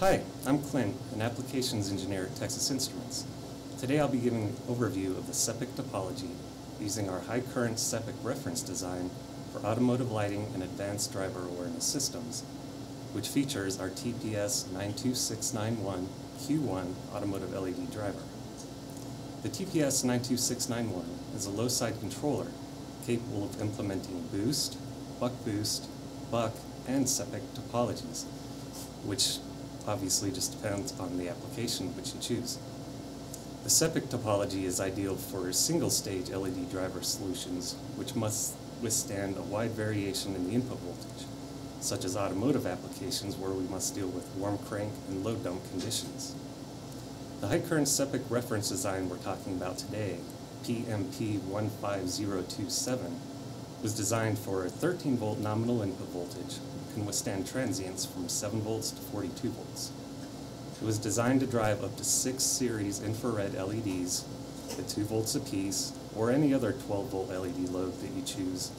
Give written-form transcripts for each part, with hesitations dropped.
Hi, I'm Clint, an applications engineer at Texas Instruments. Today I'll be giving an overview of the SEPIC topology using our high current SEPIC reference design for automotive lighting and advanced driver awareness systems, which features our TPS92691-Q1 automotive LED driver. The TPS92691 is a low side controller capable of implementing boost, buck, and SEPIC topologies, which obviously just depends on the application which you choose. The SEPIC topology is ideal for single-stage LED driver solutions, which must withstand a wide variation in the input voltage, such as automotive applications where we must deal with warm crank and load dump conditions. The high current SEPIC reference design we're talking about today, PMP15027, was designed for a 13-volt nominal input voltage, can withstand transients from 7 volts to 42 volts. It was designed to drive up to 6 series infrared LEDs at 2 volts apiece, or any other 12-volt LED load that you choose,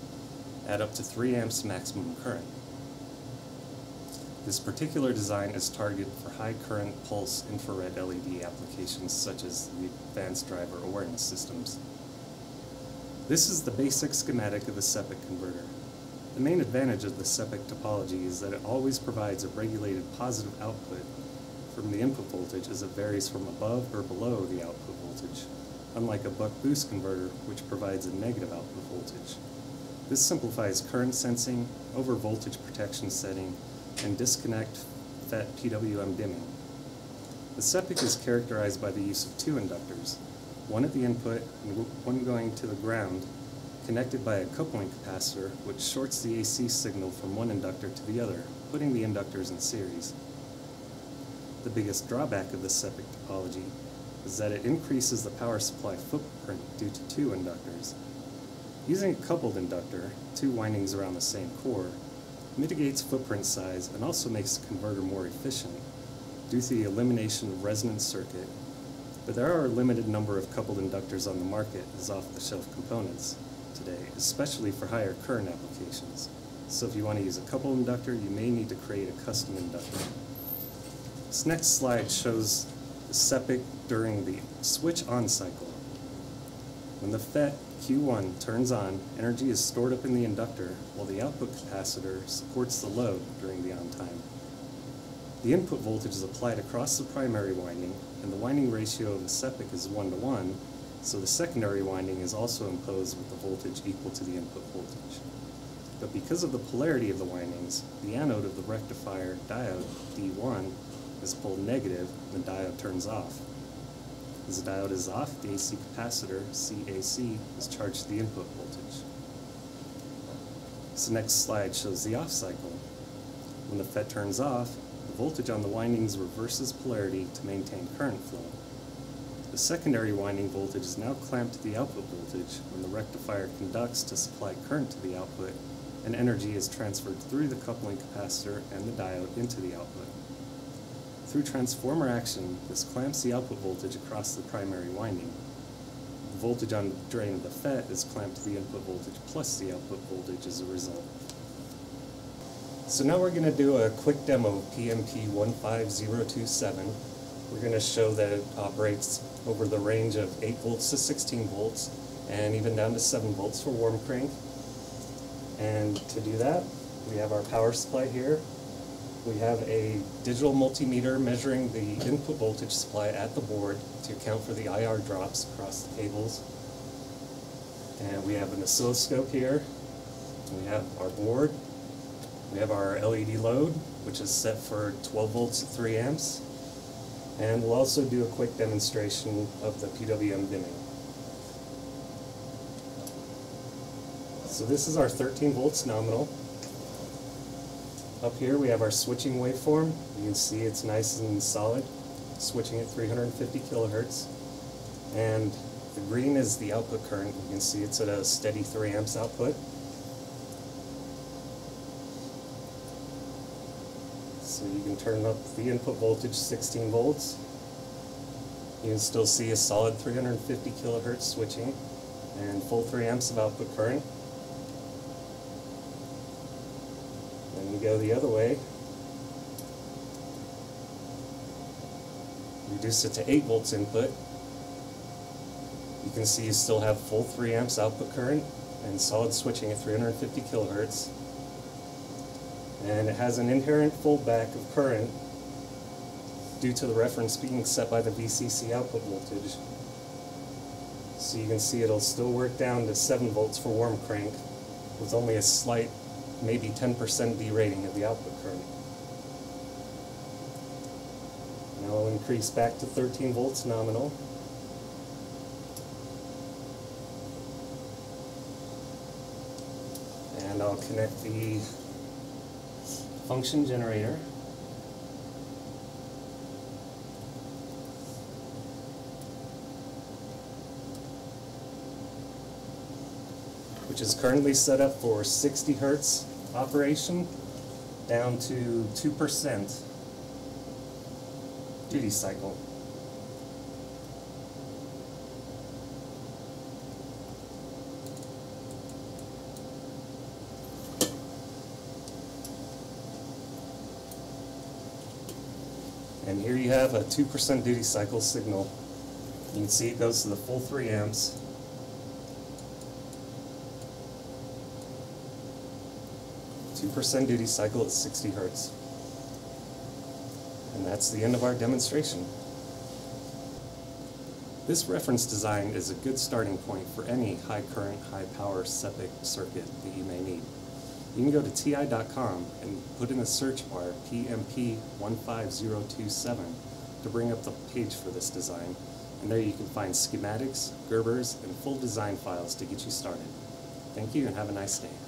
at up to 3 amps maximum current. This particular design is targeted for high current pulse infrared LED applications such as the advanced driver awareness systems. This is the basic schematic of the SEPIC converter. The main advantage of the SEPIC topology is that it always provides a regulated positive output from the input voltage as it varies from above or below the output voltage, unlike a buck boost converter which provides a negative output voltage. This simplifies current sensing, over voltage protection setting, and disconnect FET PWM dimming. The SEPIC is characterized by the use of 2 inductors, one at the input and one going to the ground, connected by a coupling capacitor which shorts the AC signal from one inductor to the other, putting the inductors in series. The biggest drawback of the SEPIC topology is that it increases the power supply footprint due to 2 inductors. Using a coupled inductor, 2 windings around the same core, mitigates footprint size and also makes the converter more efficient due to the elimination of resonance circuit, but there are a limited number of coupled inductors on the market as off-the-shelf components today, especially for higher current applications. So if you want to use a coupled inductor, you may need to create a custom inductor. This next slide shows the SEPIC during the switch-on cycle. When the FET Q1 turns on, energy is stored up in the inductor while the output capacitor supports the load during the on time. The input voltage is applied across the primary winding, and the winding ratio of the SEPIC is 1:1, so the secondary winding is also imposed with the voltage equal to the input voltage. But because of the polarity of the windings, the anode of the rectifier diode, D1, is pulled negative and the diode turns off. As the diode is off, the AC capacitor, CAC, is charged to the input voltage. This next slide shows the off cycle. When the FET turns off, the voltage on the windings reverses polarity to maintain current flow. The secondary winding voltage is now clamped to the output voltage when the rectifier conducts to supply current to the output, and energy is transferred through the coupling capacitor and the diode into the output. Through transformer action, this clamps the output voltage across the primary winding. The voltage on the drain of the FET is clamped to the input voltage plus the output voltage as a result. So now we're going to do a quick demo of PMP15027. We're going to show that it operates over the range of 8 volts to 16 volts, and even down to 7 volts for warm crank. And to do that, we have our power supply here. We have a digital multimeter measuring the input voltage supply at the board to account for the IR drops across the cables. And we have an oscilloscope here. We have our board. We have our LED load, which is set for 12 volts at 3 amps. And we'll also do a quick demonstration of the PWM dimming. So this is our 13 volts nominal. Up here we have our switching waveform. You can see it's nice and solid, switching at 350 kilohertz. And the green is the output current. You can see it's at a steady 3 amps output. So you can turn up the input voltage 16 volts. You can still see a solid 350 kilohertz switching and full 3 amps of output current. Then you go the other way. reduced it to 8 volts input. You can see you still have full 3 amps output current and solid switching at 350 kilohertz. And it has an inherent foldback of current due to the reference being set by the VCC output voltage. So you can see it'll still work down to 7 volts for warm crank with only a slight, maybe 10% derating of the output current. Now it'll increase back to 13 volts nominal. And I'll connect the function generator. Which is currently set up for 60 hertz operation down to 2% duty cycle. And here you have a 2% duty cycle signal. You can see it goes to the full 3 amps. Percent duty cycle at 60 hertz. And that's the end of our demonstration. This reference design is a good starting point for any high current, high power SEPIC circuit that you may need. You can go to ti.com and put in the search bar PMP15027 to bring up the page for this design, and there you can find schematics, Gerbers, and full design files to get you started. Thank you and have a nice day.